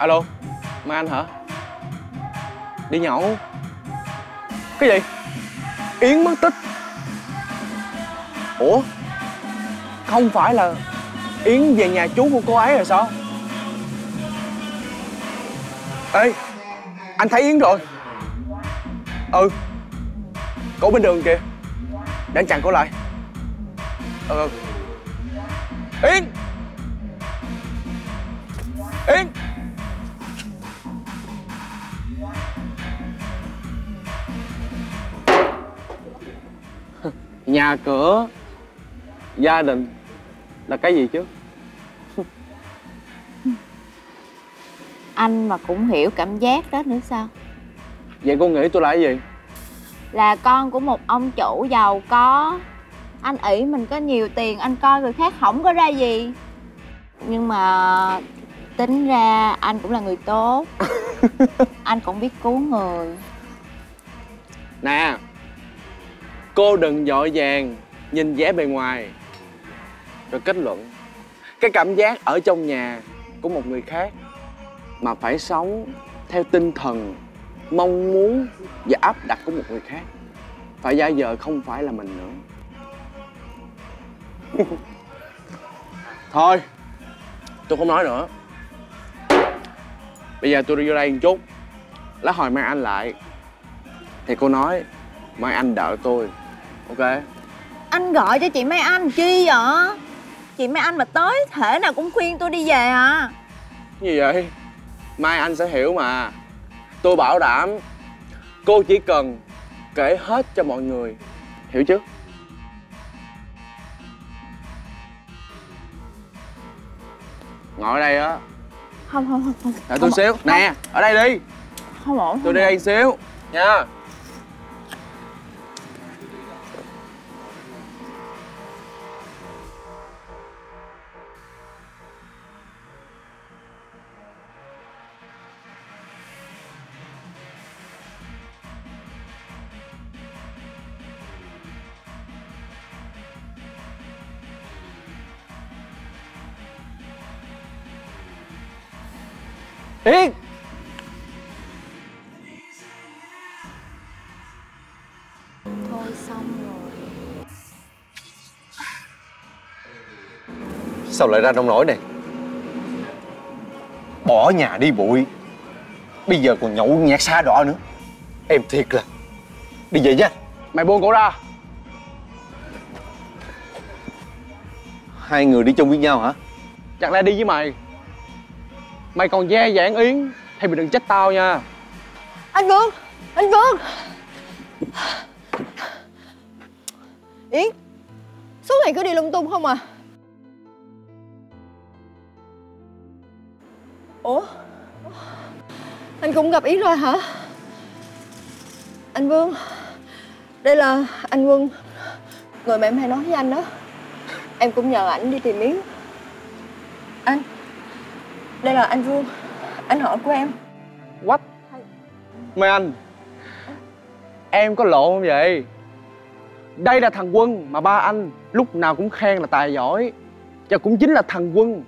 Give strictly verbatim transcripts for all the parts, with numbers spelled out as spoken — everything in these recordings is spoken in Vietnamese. Alo, Mai Anh hả? Đi nhậu. Cái gì? Yến mất tích? Ủa, không phải là Yến về nhà chú của cô ấy rồi sao? Ê, anh thấy Yến rồi. Ừ, cổ bên đường kìa. Để anh chặn cổ lại. Ừ. Yến! Yến! Nhà cửa, gia đình là cái gì chứ? Anh mà cũng hiểu cảm giác đó nữa sao? Vậy cô nghĩ tôi là cái gì? Là con của một ông chủ giàu có. Anh ỷ mình có nhiều tiền, anh coi người khác không có ra gì. Nhưng mà tính ra anh cũng là người tốt. Anh cũng biết cứu người. Nè, cô đừng vội vàng nhìn vẻ bề ngoài rồi kết luận. Cái cảm giác ở trong nhà của một người khác, mà phải sống theo tinh thần, mong muốn và áp đặt của một người khác. Phải giả vờ không phải là mình nữa. Thôi, tôi không nói nữa. Bây giờ tôi đi vô đây một chút. Lá hồi Mai Anh lại thì cô nói Mai Anh đợi tôi. Ok. Anh gọi cho chị Mai Anh chi vậy? Chị Mai Anh mà tới thể nào cũng khuyên tôi đi về à? Cái gì vậy? Mai Anh sẽ hiểu mà. Tôi bảo đảm cô chỉ cần kể hết cho mọi người, hiểu chứ? Ngồi ở đây á. Không, không, không, không. Đợi tôi xíu. Nè, ở đây đi. Không ổn. Tôi đi đây xíu nha. Yến! Thôi xong rồi. Sao lại ra nông nổi này? Bỏ nhà đi bụi, bây giờ còn nhậu nhẹt xa đọa nữa. Em thiệt là. Đi về nha. Mày buông cổ ra. Hai người đi chung với nhau hả? Chẳng lẽ đi với mày? Mày còn dè dạn Yến thì mày đừng trách tao nha. Anh Vương! Anh Vương! Yến! Suốt ngày cứ đi lung tung không à? Ủa? Anh cũng gặp Yến rồi hả? Anh Vương! Đây là anh Vương, người mà em hay nói với anh đó. Em cũng nhờ ảnh đi tìm Yến. Anh! Đây là anh Vương, anh họ của em. What? Mày anh, em có lộn không vậy? Đây là thằng Quân mà ba anh lúc nào cũng khen là tài giỏi. Và cũng chính là thằng Quân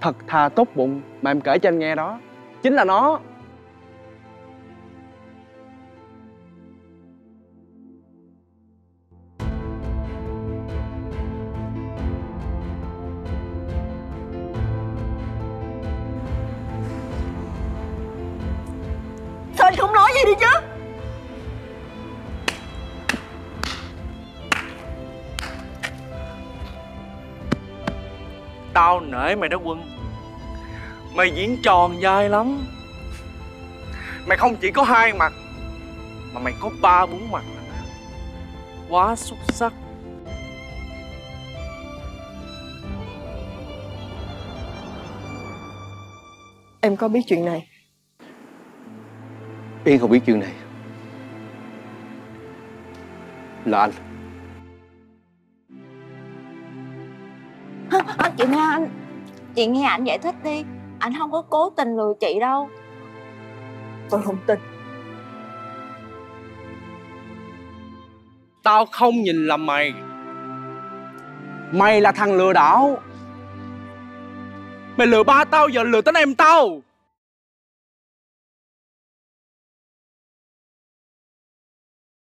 thật thà tốt bụng mà em kể cho anh nghe đó. Chính là nó. Anh không nói gì đi chứ. Tao nể mày đó Quân. Mày diễn tròn vai lắm. Mày không chỉ có hai mặt mà mày có ba bốn mặt. Quá xuất sắc. Em có biết chuyện này? Yến không biết chuyện này. Là anh. Anh chị nghe anh, chị nghe anh giải thích đi. Anh không có cố tình lừa chị đâu. Tôi không tin. Tao không nhìn lầm mày. Mày là thằng lừa đảo. Mày lừa ba tao, giờ lừa tới em tao.